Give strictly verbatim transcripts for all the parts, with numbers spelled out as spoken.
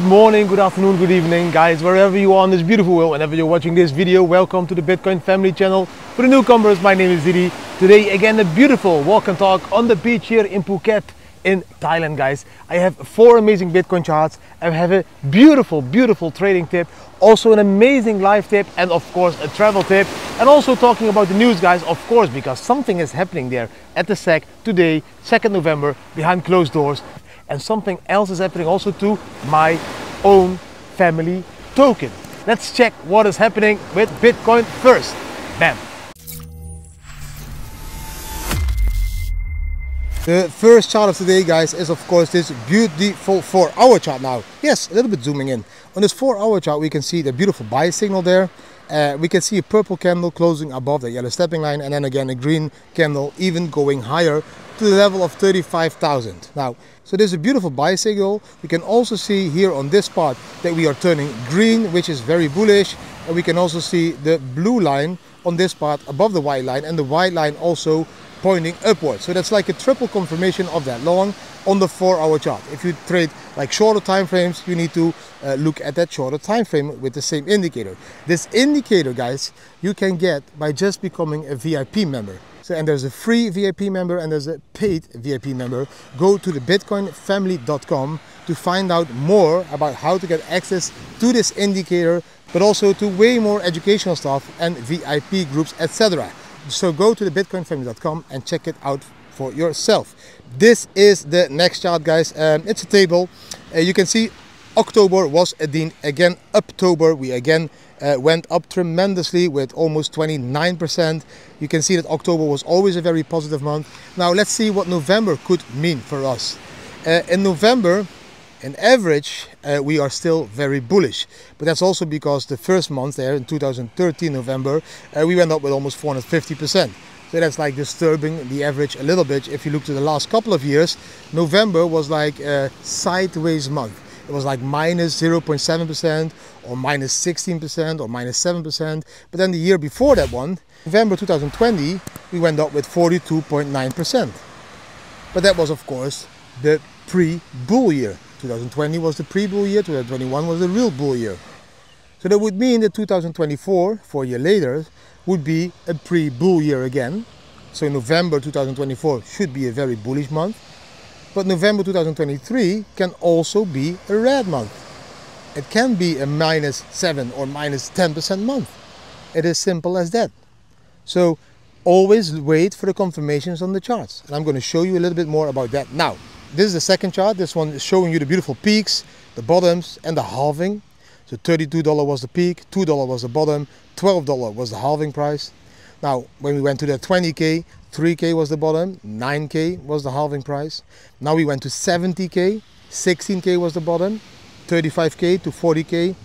Good morning, good afternoon, good evening, guys, wherever you are on this beautiful world, whenever you're watching this video, welcome to the Bitcoin Family Channel. For the newcomers, my name is Didi. Today, again, a beautiful walk and talk on the beach here in Phuket in Thailand, guys. I have four amazing Bitcoin charts. I have a beautiful, beautiful trading tip, also an amazing live tip, and of course, a travel tip. And also talking about the news, guys, of course, because something is happening there at the S E C today, second of November, behind closed doors. And something else is happening also to my own family token. Let's check what is happening with Bitcoin first. Bam! The first chart of today, guys, is of course this beautiful four hour chart now. Yes, a little bit zooming in. On this four hour chart, we can see the beautiful buy signal there. Uh, we can see a purple candle closing above the yellow stepping line, and then again a green candle even going higher to the level of thirty-five thousand. Now, so there's a beautiful buy signal. We can also see here on this part that we are turning green, which is very bullish, and we can also see the blue line on this part above the white line, and the white line also pointing upwards. So that's like a triple confirmation of that long on the four hour chart. If you trade like shorter time frames, you need to uh, look at that shorter time frame with the same indicator. This indicator, guys, you can get by just becoming a V I P member. So, and there's a free V I P member and there's a paid V I P member. Go to the bitcoin family dot com to find out more about how to get access to this indicator, but also to way more educational stuff and V I P groups, et cetera. So go to the bitcoin family dot com and check it out for yourself. This is the next chart, guys. Um, it's a table. Uh, you can see October was a dean again. October, we again uh, went up tremendously with almost twenty-nine percent. You can see that October was always a very positive month. Now let's see what November could mean for us. Uh, in November, on average, uh, we are still very bullish, but that's also because the first month there in two thousand thirteen November, uh, we went up with almost four hundred fifty percent. So that's like disturbing the average a little bit. If you look to the last couple of years, November was like a sideways month. It was like minus zero point seven percent or minus sixteen percent or minus seven percent. But then the year before that one, November two thousand twenty, we went up with forty-two point nine percent. But that was, of course, the pre-bull year. two thousand twenty was the pre-bull year, two thousand twenty-one was the real bull year. So that would mean that two thousand twenty-four, four years later, would be a pre-bull year again. So November two thousand twenty-four should be a very bullish month. But November two thousand twenty-three can also be a red month. It can be a minus seven or minus ten percent month. It is simple as that. So always wait for the confirmations on the charts. And I'm going to show you a little bit more about that now. This is the second chart. This one is showing you the beautiful peaks, the bottoms, and the halving. So thirty-two dollars was the peak, two dollars was the bottom, twelve dollars was the halving price. Now, when we went to the twenty K, three K was the bottom, nine K was the halving price. Now we went to seventy K, sixteen K was the bottom, thirty-five K to forty K.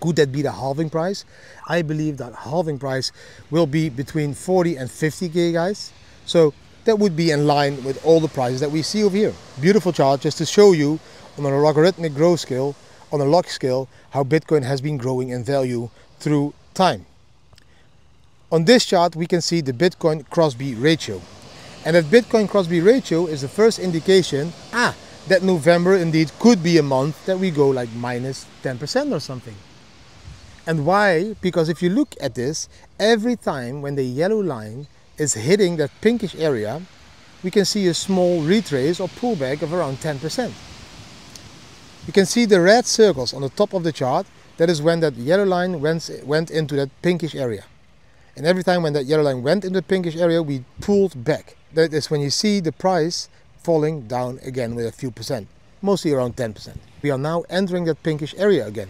Could that be the halving price? I believe that halving price will be between forty and fifty K, guys. So that would be in line with all the prices that we see over here. Beautiful chart just to show you on a logarithmic growth scale, on a log scale, how Bitcoin has been growing in value through time. On this chart, we can see the Bitcoin cross-B ratio. And that Bitcoin cross-B ratio is the first indication ah, that November indeed could be a month that we go like minus ten percent or something. And why? Because if you look at this, every time when the yellow line is hitting that pinkish area, we can see a small retrace or pullback of around ten percent. You can see the red circles on the top of the chart. That is when that yellow line went, went into that pinkish area. And every time when that yellow line went into the pinkish area, we pulled back. That is when you see the price falling down again with a few percent, mostly around ten percent. We are now entering that pinkish area again.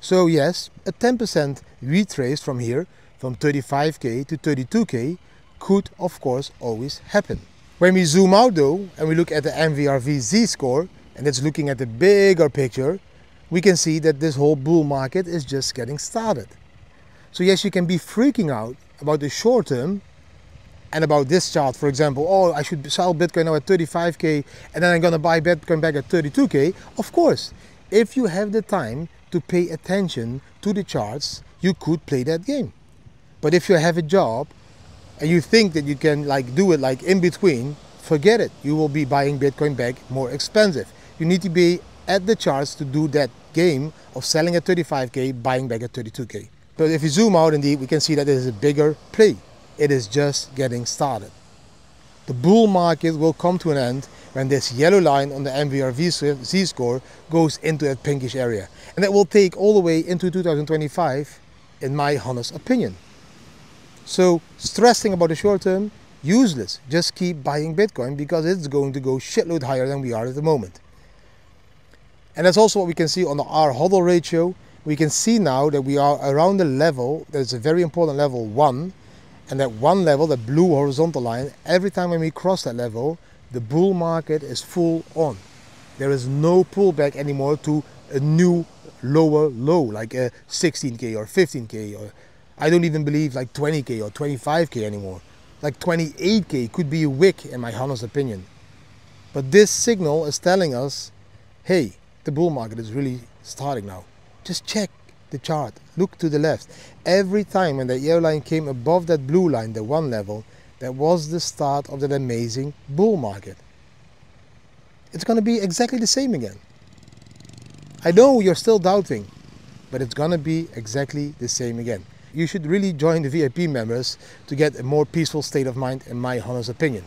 So yes, a ten percent retrace from here, from thirty-five K to thirty-two K, could of course always happen. When we zoom out though, and we look at the M V R V Z-score, and it's looking at the bigger picture, we can see that this whole bull market is just getting started. So yes, you can be freaking out about the short term and about this chart, for example, oh, I should sell Bitcoin now at thirty-five K and then I'm gonna buy Bitcoin back at thirty-two K. Of course, if you have the time to pay attention to the charts, you could play that game. But if you have a job and you think that you can like do it like in between, forget it. You will be buying Bitcoin back more expensive. You need to be at the charts to do that game of selling at thirty-five K, buying back at thirty-two K. But if you zoom out, indeed, we can see that it is a bigger play. It is just getting started. The bull market will come to an end when this yellow line on the M V R V Z-score goes into a pinkish area. And that will take all the way into two thousand twenty-five, in my honest opinion. So stressing about the short term, useless. Just keep buying Bitcoin because it's going to go shitload higher than we are at the moment. And that's also what we can see on the R HODL ratio. We can see now that we are around the level that is a very important level one. And that one level, that blue horizontal line, every time when we cross that level, the bull market is full on. There is no pullback anymore to a new lower low, like a sixteen K or fifteen K, or I don't even believe like twenty K or twenty-five K anymore. Like twenty-eight K could be a wick in my honest opinion. But this signal is telling us, hey, the bull market is really starting now. Just check the chart, look to the left. Every time when that yellow line came above that blue line, the one level, that was the start of that amazing bull market. It's going to be exactly the same again. I know you're still doubting, but it's going to be exactly the same again. You should really join the V I P members to get a more peaceful state of mind, in my honest opinion.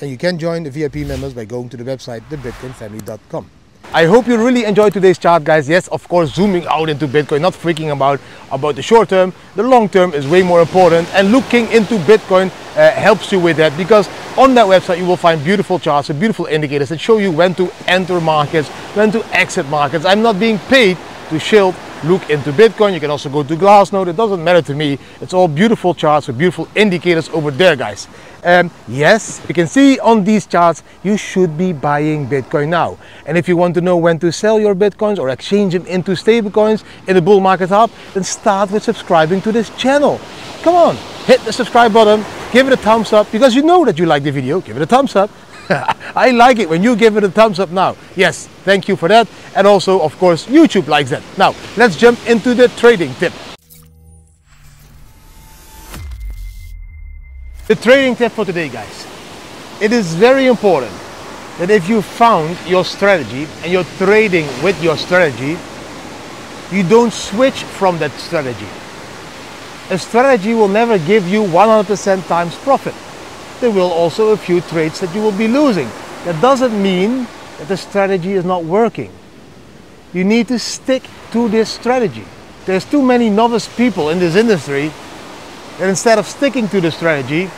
And you can join the V I P members by going to the website, the bitcoin family dot com. I hope you really enjoyed today's chart, guys. Yes, of course, zooming out into Bitcoin, not freaking about about the short term. The long term is way more important, and looking into Bitcoin uh, helps you with that, because on that website you will find beautiful charts and beautiful indicators that show you when to enter markets, when to exit markets. I'm not being paid to shield look into Bitcoin. You can also go to Glassnode. It doesn't matter to me. It's all beautiful charts with beautiful indicators over there, guys. Um, yes, you can see on these charts, you should be buying Bitcoin now. And if you want to know when to sell your Bitcoins or exchange them into stablecoins in the bull market hub, then start with subscribing to this channel. Come on, hit the subscribe button, give it a thumbs up, because you know that you like the video. Give it a thumbs up. I like it when you give it a thumbs up now. Yes, thank you for that. And also, of course, YouTube likes that. Now, let's jump into the trading tip. The trading tip for today, guys. It is very important that if you found your strategy and you're trading with your strategy, you don't switch from that strategy. A strategy will never give you one hundred percent times profit. There will also a few trades that you will be losing. That doesn't mean that the strategy is not working. You need to stick to this strategy. There's too many novice people in this industry that instead of sticking to the strategy,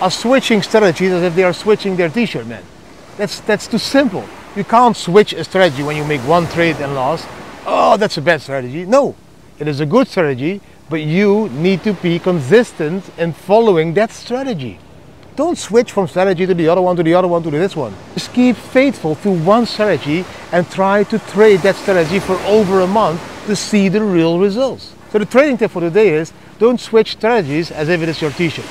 are switching strategies as if they are switching their t-shirt, man. That's, that's too simple. You can't switch a strategy when you make one trade and loss. Oh, that's a bad strategy. No, it is a good strategy, but you need to be consistent in following that strategy. Don't switch from strategy to the other one, to the other one, to this one. Just keep faithful to one strategy and try to trade that strategy for over a month to see the real results. So the trading tip for today is, don't switch strategies as if it is your t-shirt.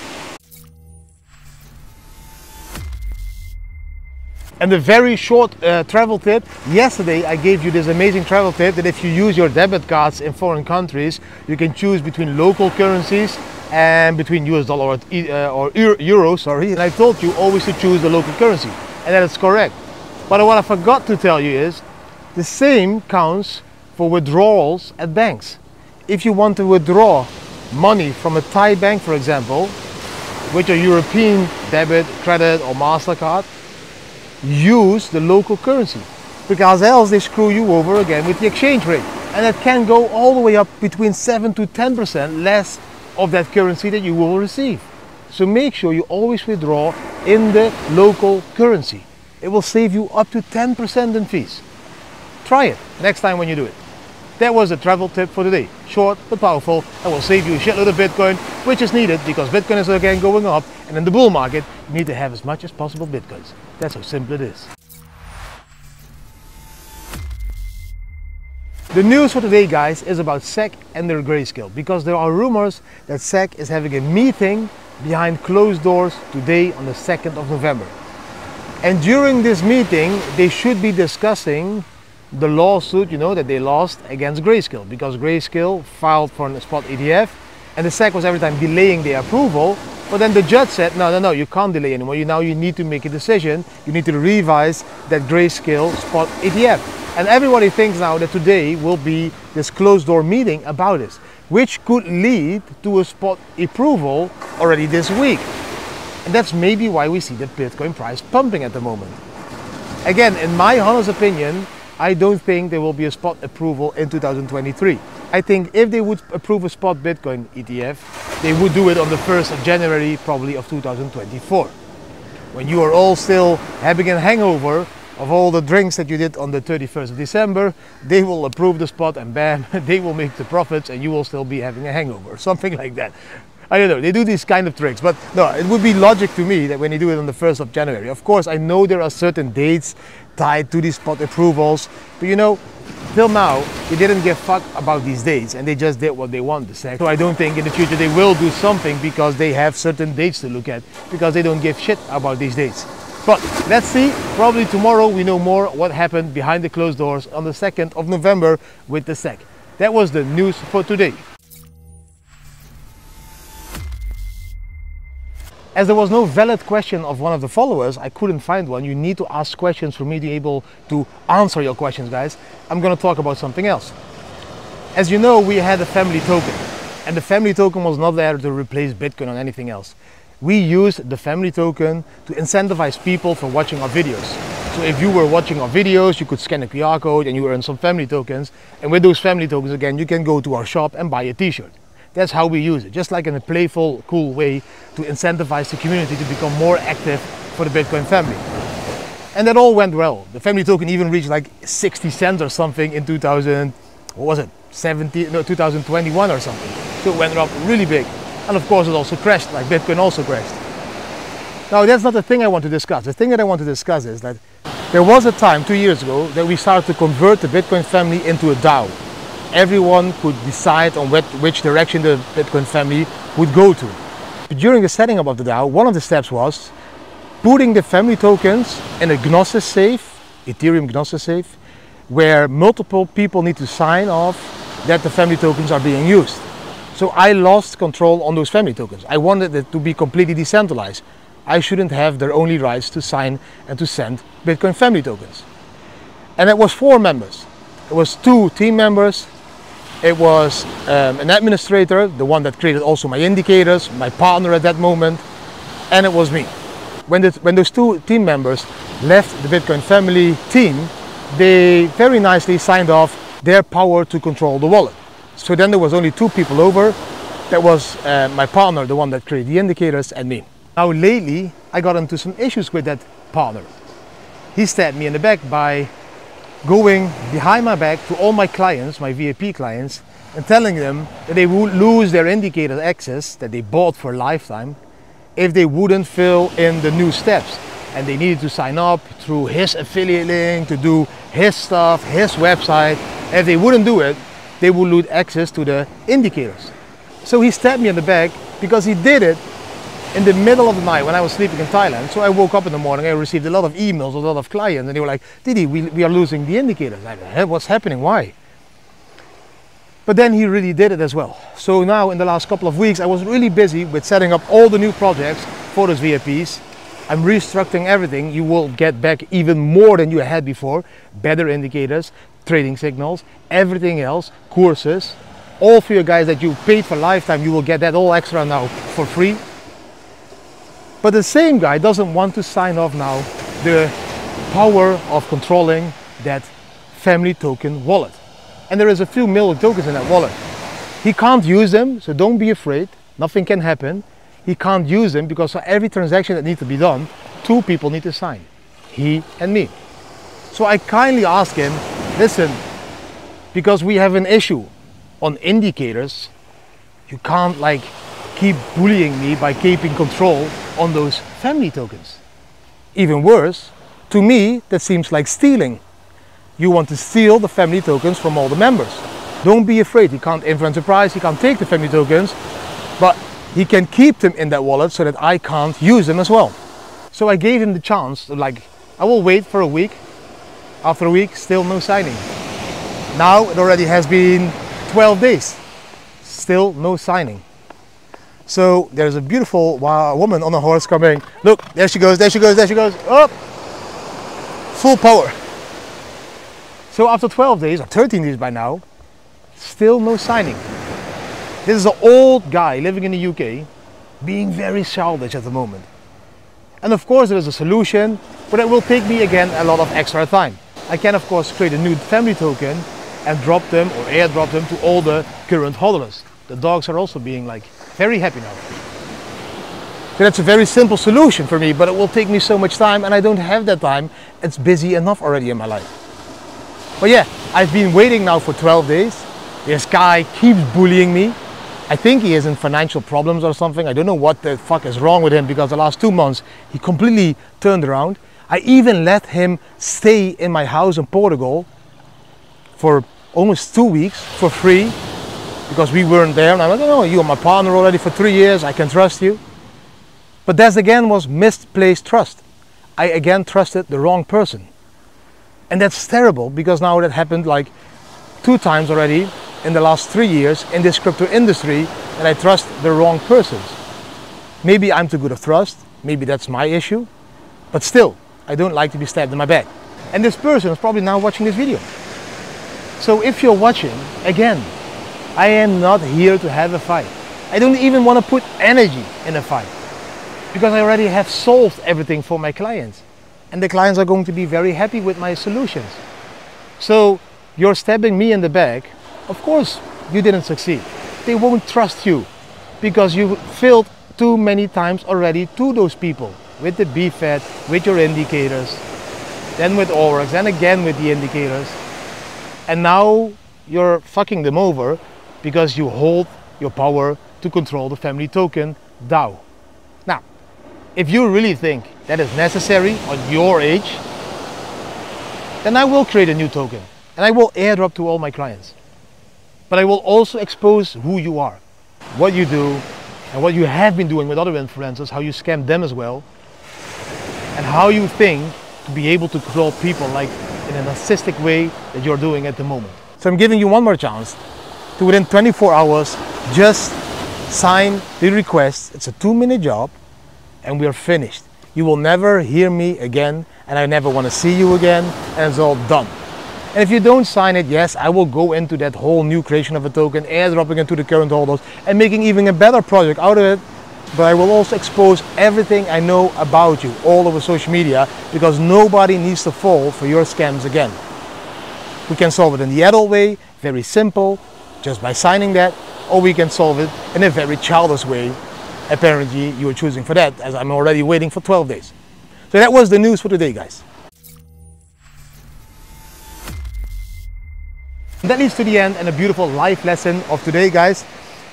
And the very short uh, travel tip, yesterday I gave you this amazing travel tip that if you use your debit cards in foreign countries, you can choose between local currencies and between U S dollar or, uh, or euro, sorry. And I told you always to choose the local currency, and that is correct. But what I forgot to tell you is, the same counts for withdrawals at banks. If you want to withdraw money from a Thai bank, for example, with your European debit, credit or MasterCard, use the local currency, because else they screw you over again with the exchange rate. And it can go all the way up between seven to ten percent less of that currency that you will receive. So make sure you always withdraw in the local currency. It will save you up to ten percent in fees. Try it next time when you do it. That was the travel tip for today. Short but powerful, and will save you a shitload of Bitcoin, which is needed because Bitcoin is again going up, and in the bull market you need to have as much as possible Bitcoins. That's how simple it is. The news for today, guys, is about S E C and their Grayscale, because there are rumors that S E C is having a meeting behind closed doors today on the second of November. And during this meeting, they should be discussing the lawsuit, you know, that they lost against Grayscale, because Grayscale filed for a spot E T F and the S E C was every time delaying their approval. But then the judge said, no, no, no, you can't delay anymore. You, now you need to make a decision. You need to revise that Grayscale spot E T F. And everybody thinks now that today will be this closed-door meeting about this, which could lead to a spot approval already this week. And that's maybe why we see the Bitcoin price pumping at the moment. Again, in my honest opinion, I don't think there will be a spot approval in two thousand twenty-three. I think if they would approve a spot Bitcoin E T F, they would do it on the first of January, probably of two thousand twenty-four. When you are all still having a hangover of all the drinks that you did on the thirty-first of December, they will approve the spot and bam, they will make the profits and you will still be having a hangover, something like that. I don't know, they do these kind of tricks, but no, it would be logic to me that when they do it on the first of January. Of course, I know there are certain dates tied to these spot approvals, but you know, till now, they didn't give a fuck about these dates and they just did what they want to say. So I don't think in the future they will do something because they have certain dates to look at, because they don't give shit about these dates. But let's see, probably tomorrow we know more what happened behind the closed doors on the second of November with the S E C. That was the news for today. As there was no valid question of one of the followers, I couldn't find one. You need to ask questions for me to be able to answer your questions, guys. I'm going to talk about something else. As you know, we had a family token, and the family token was not there to replace Bitcoin or anything else. We used the family token to incentivize people for watching our videos. So if you were watching our videos, you could scan a Q R code and you earn some family tokens. And with those family tokens, again, you can go to our shop and buy a t-shirt. That's how we use it, just like in a playful, cool way to incentivize the community to become more active for the Bitcoin family. And that all went well. The family token even reached like sixty cents or something in two thousand, what was it, seventeen, no, two thousand twenty-one or something. So it went up really big. And of course it also crashed, like Bitcoin also crashed. Now that's not the thing I want to discuss. The thing that I want to discuss is that there was a time two years ago that we started to convert the Bitcoin family into a DAO. Everyone could decide on what, which direction the Bitcoin family would go to. But during the setting up of the DAO, one of the steps was putting the family tokens in a Gnosis safe, Ethereum Gnosis safe, where multiple people need to sign off that the family tokens are being used. So I lost control on those family tokens. I wanted it to be completely decentralized. I shouldn't have their only rights to sign and to send Bitcoin family tokens. And it was four members. It was two team members. It was um, an administrator, the one that created also my indicators, my partner at that moment, and it was me. When, the, when those two team members left the Bitcoin family team, they very nicely signed off their power to control the wallet. So then there was only two people over. That was uh, my partner, the one that created the indicators, and me. Now lately, I got into some issues with that partner. He stabbed me in the back by going behind my back to all my clients, my V I P clients, and telling them that they would lose their indicator access that they bought for a lifetime if they wouldn't fill in the new steps. And they needed to sign up through his affiliate link, to do his stuff, his website. If they wouldn't do it, they would lose access to the indicators. So he stabbed me in the back because he did it in the middle of the night when I was sleeping in Thailand. So I woke up in the morning, I received a lot of emails, a lot of clients, and they were like, Didi, we, we are losing the indicators. I said, what's happening, why? But then he really did it as well. So now in the last couple of weeks, I was really busy with setting up all the new projects for those V I Ps. I'm restructuring everything. You will get back even more than you had before. Better indicators, trading signals, everything else, courses. All for you guys that you paid for lifetime, you will get that all extra now for free. But the same guy doesn't want to sign off now the power of controlling that family token wallet. And there is a few million tokens in that wallet. He can't use them, so don't be afraid. Nothing can happen. He can't use them because for every transaction that needs to be done, two people need to sign, he and me. So I kindly ask him, listen, because we have an issue on indicators, you can't like keep bullying me by keeping control on those family tokens. Even worse, to me, that seems like stealing. You want to steal the family tokens from all the members. Don't be afraid, he can't influence the price, he can't take the family tokens, but he can keep them in that wallet so that I can't use them as well. So I gave him the chance, to like, I will wait for a week. After a week, still no signing. Now it already has been twelve days, still no signing. So there's a beautiful wow, woman on a horse coming. Look, there she goes, there she goes, there she goes. Up, full power. So after twelve days or thirteen days by now, still no signing. This is an old guy living in the U K being very childish at the moment. And of course there is a solution, but it will take me again a lot of extra time. I can of course create a new family token and drop them or airdrop them to all the current hodlers. The dogs are also being like very happy now. So that's a very simple solution for me, but it will take me so much time and I don't have that time. It's busy enough already in my life. But yeah, I've been waiting now for twelve days. This guy keeps bullying me. I think he is in financial problems or something. I don't know what the fuck is wrong with him because the last two months he completely turned around. I even let him stay in my house in Portugal for almost two weeks for free because we weren't there. And I'm like, oh, you're my partner already for three years. I can trust you. But that again was misplaced trust. I again trusted the wrong person. And that's terrible because now that happened like two times already in the last three years in this crypto industry, and I trust the wrong persons. Maybe I'm too good of trust, maybe that's my issue, but still, I don't like to be stabbed in my back. And this person is probably now watching this video. So if you're watching, again, I am not here to have a fight. I don't even want to put energy in a fight because I already have solved everything for my clients. And the clients are going to be very happy with my solutions. So you're stabbing me in the back. Of course, you didn't succeed. They won't trust you because you failed too many times already to those people with the B F E T, with your indicators, then with Oryx, and again with the indicators. And now you're fucking them over because you hold your power to control the family token DAO. Now, if you really think that is necessary on your age, then I will create a new token and I will airdrop to all my clients. But I will also expose who you are, what you do, and what you have been doing with other influencers, how you scam them as well, and how you think to be able to control people like in a narcissistic way that you're doing at the moment. So I'm giving you one more chance to within twenty-four hours, just sign the request. It's a two minute job and we are finished. You will never hear me again and I never want to see you again, and it's all done. And if you don't sign it, yes, I will go into that whole new creation of a token, airdropping into the current holders and making even a better project out of it. But I will also expose everything I know about you all over social media because nobody needs to fall for your scams again. We can solve it in the adult way, very simple, just by signing that, or we can solve it in a very childish way. Apparently you are choosing for that, as I'm already waiting for twelve days. So that was the news for today, guys. That leads to the end and a beautiful life lesson of today, guys,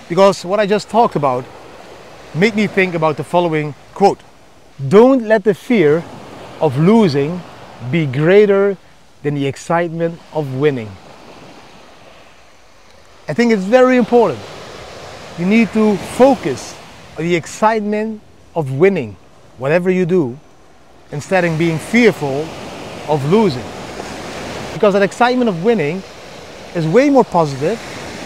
because what I just talked about made me think about the following quote. Don't let the fear of losing be greater than the excitement of winning. I think it's very important. You need to focus on the excitement of winning, whatever you do, instead of being fearful of losing. Because that excitement of winning is way more positive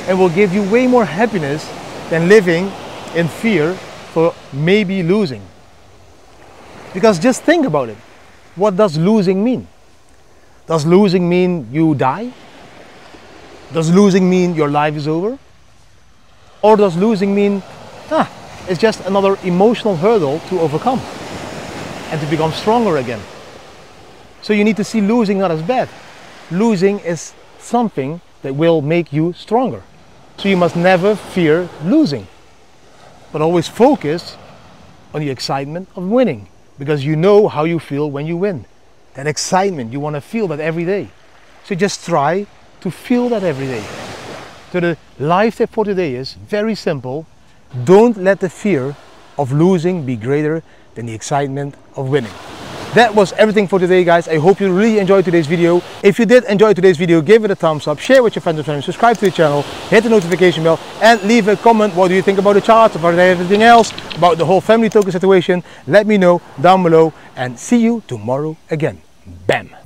and will give you way more happiness than living in fear for maybe losing. Because just think about it. What does losing mean? Does losing mean you die? Does losing mean your life is over? Or does losing mean ah, it's just another emotional hurdle to overcome and to become stronger again? So you need to see losing not as bad. Losing is something that will make you stronger. So you must never fear losing, but always focus on the excitement of winning, because you know how you feel when you win. That excitement, you want to feel that every day. So just try to feel that every day. So the life tip for today is very simple. Don't let the fear of losing be greater than the excitement of winning. That was everything for today, guys. I hope you really enjoyed today's video. If you did enjoy today's video, give it a thumbs up, share with your friends and family, subscribe to the channel, hit the notification bell, and leave a comment. What do you think about the charts, about everything else, about the whole family token situation? Let me know down below, and see you tomorrow again. Bam!